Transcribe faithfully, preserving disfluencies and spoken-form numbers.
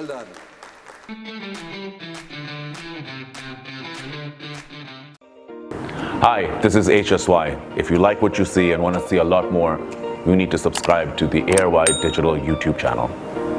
Well done. Hi, this is H S Y. If you like what you see and want to see a lot more, you need to subscribe to the A R Y Digital YouTube channel.